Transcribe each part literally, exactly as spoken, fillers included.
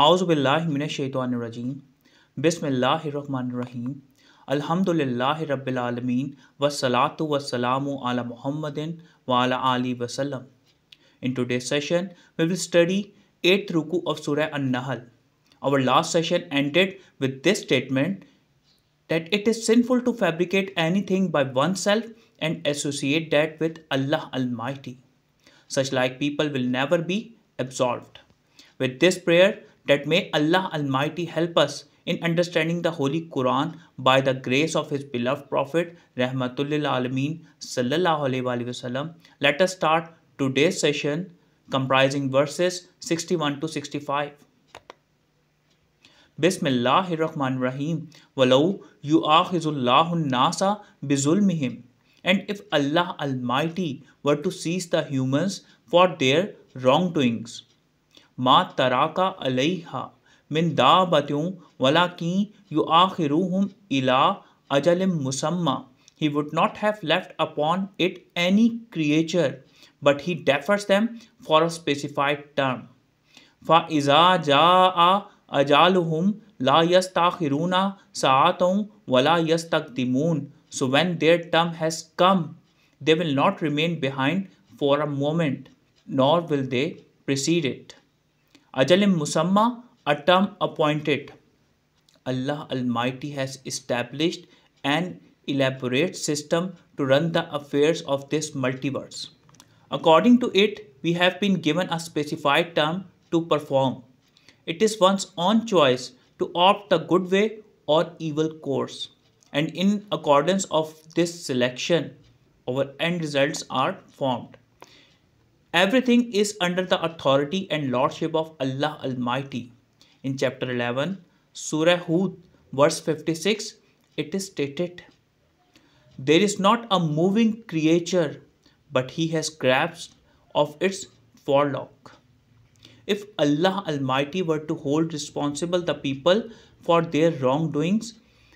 Auzubillahi minash shaitanir rajeem. Bismillahir Rahmanir Rahim. Alhamdulillahi Rabbil Alamin. Wassalatu wassalamu ala Muhammadin wa ala alihi wasallam. In today's session, we will study eighth ruku of Surah An-Nahl. Our last session ended with this statement that it is sinful to fabricate anything by oneself and associate that with Allah Almighty. Such like people will never be absolved. With this prayer, that may Allah Almighty help us in understanding the Holy Quran by the grace of His beloved Prophet Rahmatullah Alamin Sallallahu Alaihi Wasallam. Let us start today's session comprising verses sixty-one to sixty-five. Bismillahir Rahmanir Rahim. Wallahu Yu'aaheezul Lahu Nasa Bi Zulmihim. And if Allah Almighty were to seize the humans for their wrongdoings, Ma taraka alayha min daabatin walakin yuakhiruhum ila ajalim musamma. He would not have left upon it any creature, but he defers them for a specified term. Fa iza jaa ajaluhum la yastakhiruna sa'atan wala yastakdimun. So when their term has come, they will not remain behind for a moment, nor will they precede it. Ajalim musamma, a term appointed. Allah Almighty has established an elaborate system to run the affairs of this multiverse. According to it, we have been given a specified term to perform. It is one's own choice to opt the good way or evil course. And in accordance of this selection, our end results are formed. Everything is under the authority and lordship of Allah Almighty. In chapter eleven, Surah Hud, verse fifty-six, it is stated, "There is not a moving creature, but he has grasped of its forelock." If Allah Almighty were to hold responsible the people for their wrongdoings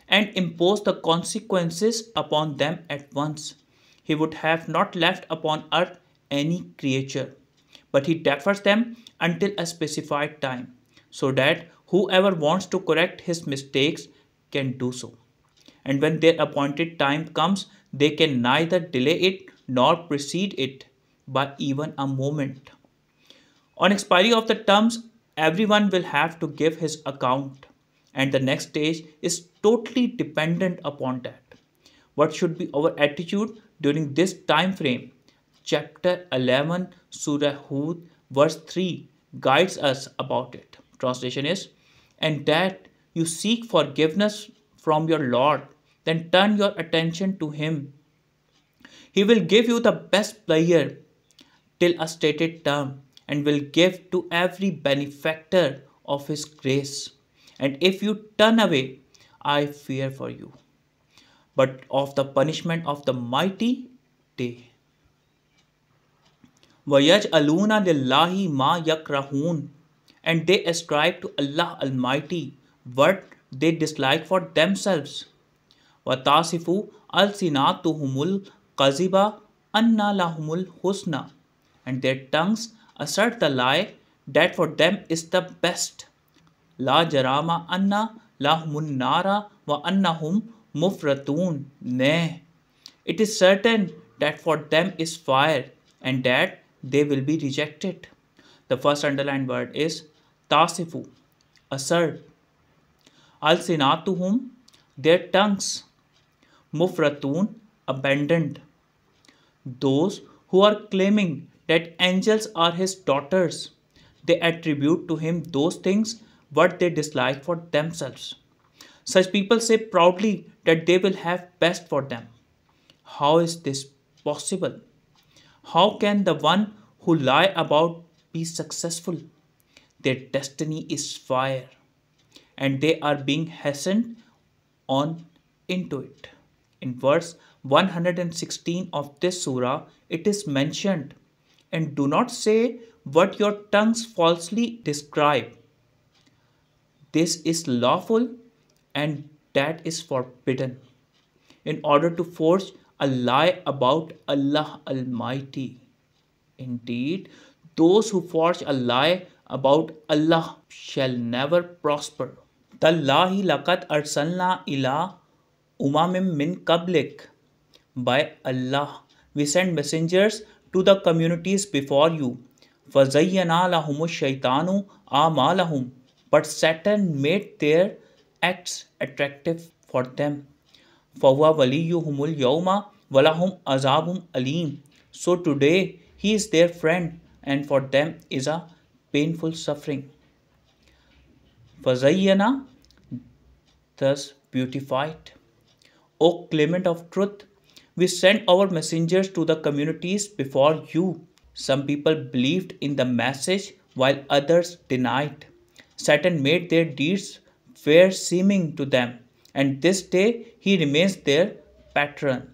and impose the consequences upon them at once, he would have not left upon earth any creature, but he defers them until a specified time, so that whoever wants to correct his mistakes can do so. And when their appointed time comes, they can neither delay it nor precede it by even a moment. On expiry of the terms, everyone will have to give his account, and the next stage is totally dependent upon that. What should be our attitude during this time frame? Chapter eleven, Surah Hud, verse three guides us about it. Translation is, "And that you seek forgiveness from your Lord, then turn your attention to Him. He will give you the best pleasure till a stated term, and will give to every benefactor of His grace. And if you turn away, I fear for you, but of the punishment of the mighty day. وَيَجْعَلُونَ لِلَّهِ مَا يَكْرَهُونَ." And they ascribe to Allah Almighty what they dislike for themselves. وَتَاسِفُ Al Sinatuhum Kaziba Anna Lahumul Husna. And their tongues assert the lie that for them is the best. La jarama anna lahumun nara wa annahum mufratun. Nay, it is certain that for them is fire, and that they will be rejected. The first underlined word is Tasifu, assert. Al Sinatuhum, their tongues. Mufratun, abandoned. Those who are claiming that angels are his daughters, they attribute to him those things what they dislike for themselves. Such people say proudly that they will have best for them. How is this possible? How can the one who lie about be successful? Their destiny is fire, and they are being hastened on into it. In verse one hundred sixteen of this surah, it is mentioned, "And do not say what your tongues falsely describe. This is lawful, and that is forbidden," in order to forge a lie about Allah Almighty. Indeed, those who forge a lie about Allah shall never prosper. Tallahi laqad arsalna ila umamin min qablik. By Allah, we sent messengers to the communities before you. Fazayyana lahumu shaytanu a'malahum. But Satan made their acts attractive for them. Fahuwa waliyuhumul yawma walahum azabum aleem. So today he is their friend, and for them is a painful suffering. Fazayyana, thus beautified. O Clement of Truth, we sent our messengers to the communities before you. Some people believed in the message while others denied. Satan made their deeds fair seeming to them, and this day he remains their patron.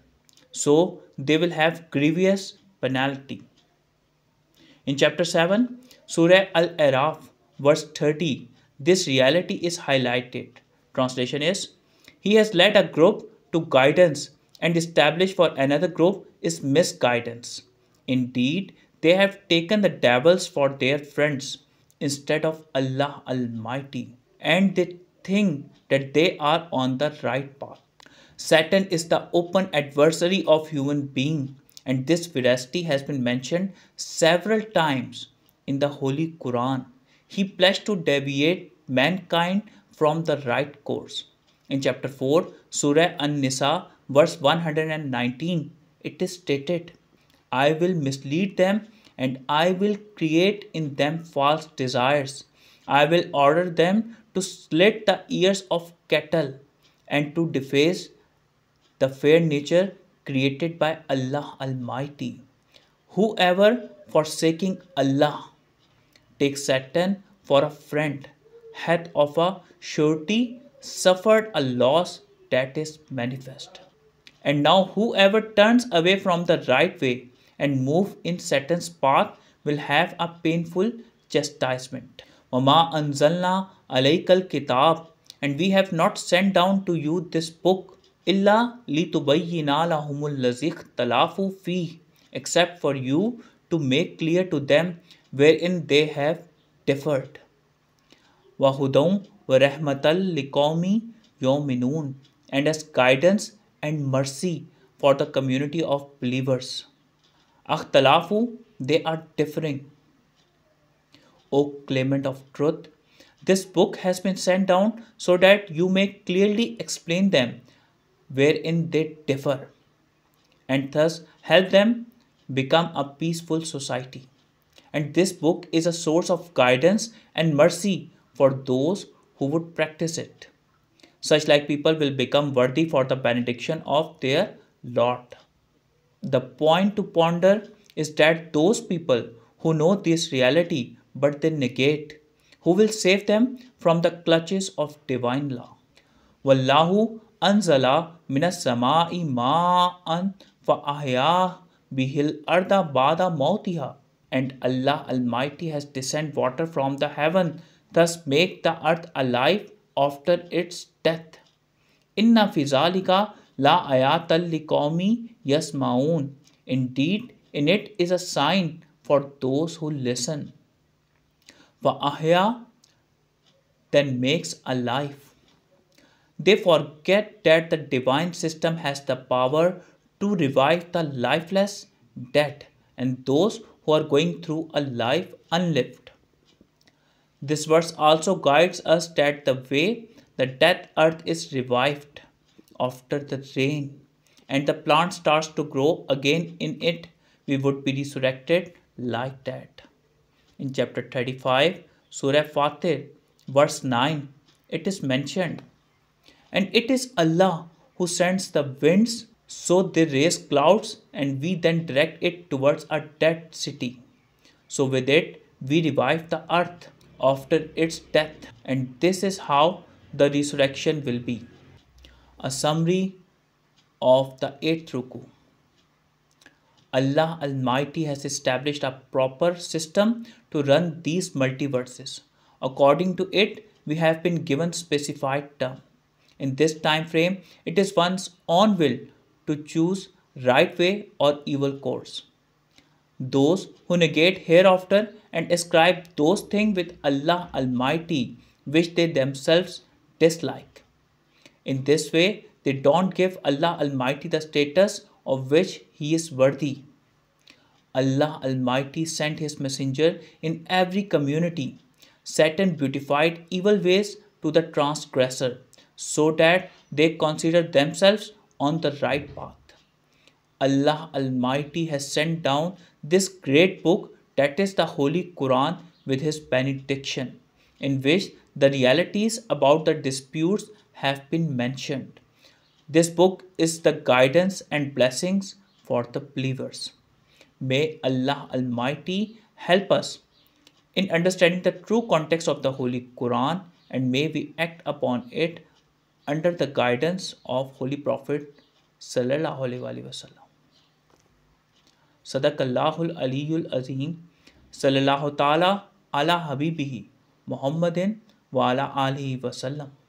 So they will have grievous penalty. In chapter seven, Surah Al-Araf, verse thirty, this reality is highlighted. Translation is, he has led a group to guidance and established for another group is misguidance. Indeed, they have taken the devils for their friends instead of Allah Almighty, and they think that they are on the right path. Satan is the open adversary of human being, and this veracity has been mentioned several times in the Holy Quran. He pledged to deviate mankind from the right course. In chapter four, Surah An-Nisa, verse one hundred nineteen, it is stated, I will mislead them and I will create in them false desires. I will order them to slit the ears of cattle and to deface the fair nature created by Allah Almighty. Whoever forsaking Allah takes Satan for a friend hath of a surety suffered a loss that is manifest. And now whoever turns away from the right way and move in Satan's path will have a painful chastisement. Wama anzalna alaykal kitab, and we have not sent down to you this book illa litubayyina lahumul lazikh talafu fi, except for you to make clear to them wherein they have differed. Wahudum wa rahmatal liqaumi yuminun, and as guidance and mercy for the community of believers. Akhtalafu, they are differing. O Clement of Truth, this book has been sent down so that you may clearly explain them wherein they differ, and thus help them become a peaceful society. And this book is a source of guidance and mercy for those who would practice it. Such like people will become worthy for the benediction of their Lord. The point to ponder is that those people who know this reality but they negate, who will save them from the clutches of divine law. Wallahu anzala minas samai ma'an fa'ahya bihil arda bada mautiha. And Allah Almighty has descended water from the heaven, thus make the earth alive after its death. Inna fi zalika la ayatal liqaumi yasmaun. Indeed, in it is a sign for those who listen. Wa ahya, then makes alive. They forget that the divine system has the power to revive the lifeless dead and those who are going through a life unlived. This verse also guides us that the way the dead earth is revived after the rain and the plant starts to grow again in it, we would be resurrected like that. In chapter thirty-five, Surah Fatir, verse nine, it is mentioned, and it is Allah who sends the winds, so they raise clouds and we then direct it towards a dead city. So with it, we revive the earth after its death, and this is how the resurrection will be. A summary of the eighth ruku. Allah Almighty has established a proper system to run these multiverses. According to it, we have been given specified term. In this time frame, it is one's own will to choose right way or evil course. those who negate hereafter and ascribe those things with Allah Almighty which they themselves dislike. In this way, they don't give Allah Almighty the status of which He is worthy. Allah Almighty sent His messenger in every community. Satan beautified evil ways to the transgressor so that they consider themselves on the right path. Allah Almighty has sent down this great book, that is the Holy Quran, with His benediction, in which the realities about the disputes have been mentioned. This book is the guidance and blessings for the believers. May Allah Almighty help us in understanding the true context of the Holy Quran, and may we act upon it under the guidance of Holy Prophet Sallallahu Alaihi Wasallam. Sadaqallahul Aliyul Azeem. Sallallahu Ta'ala ala Habibihi Muhammadin wa ala alihi wa sallam.